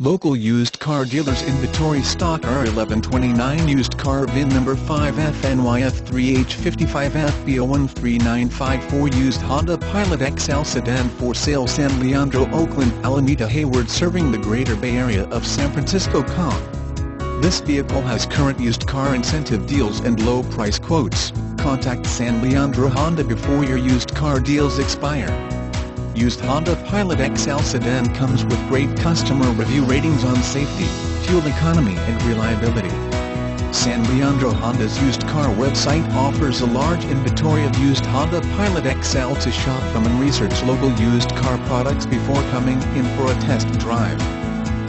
Local used car dealers' inventory stock R1129 used car VIN number 5FNYF3H55FB01395 used Honda Pilot XL sedan for sale San Leandro, Oakland, Alameda, Hayward, serving the greater Bay Area of San Francisco. This vehicle has current used car incentive deals and low price quotes. Contact San Leandro Honda before your used car deals expire. Used Honda Pilot XL sedan comes with great customer review ratings on safety, fuel economy and reliability. San Leandro Honda's used car website offers a large inventory of used Honda Pilot XL to shop from and research local used car products before coming in for a test drive.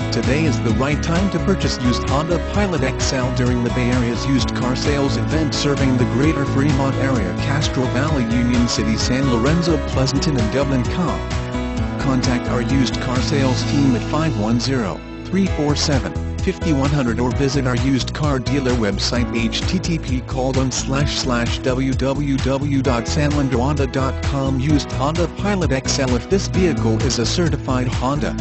Today is the right time to purchase used Honda Pilot XL during the Bay Area's used car sales event serving the greater Fremont area, Castro Valley, Union City, San Lorenzo, Pleasanton and Dublin. Contact our used car sales team at 510-347-5100 or visit our used car dealer website http://www.sanleandrohonda.com. Used Honda Pilot XL. If this vehicle is a certified Honda.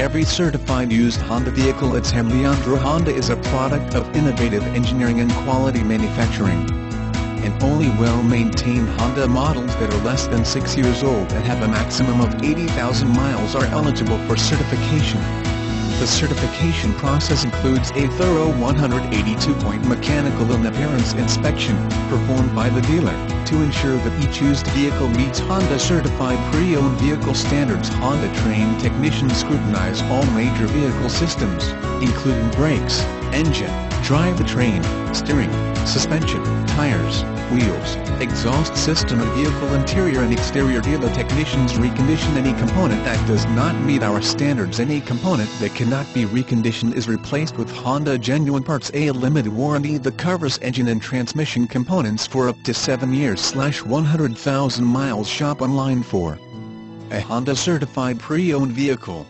Every certified used Honda vehicle at San Leandro Honda is a product of innovative engineering and quality manufacturing. And only well-maintained Honda models that are less than 6 years old and have a maximum of 80,000 miles are eligible for certification. The certification process includes a thorough 182-point mechanical and appearance inspection, performed by the dealer, to ensure that each used vehicle meets Honda-certified pre-owned vehicle standards. Honda-trained technicians scrutinize all major vehicle systems, including brakes, engine, drivetrain, steering, suspension, tires, wheels, exhaust system and vehicle interior and exterior. Dealer technicians recondition any component that does not meet our standards. Any component that cannot be reconditioned is replaced with Honda genuine parts. A limited warranty that covers engine and transmission components for up to 7 years/100,000 miles. Shop online for a Honda certified pre-owned vehicle.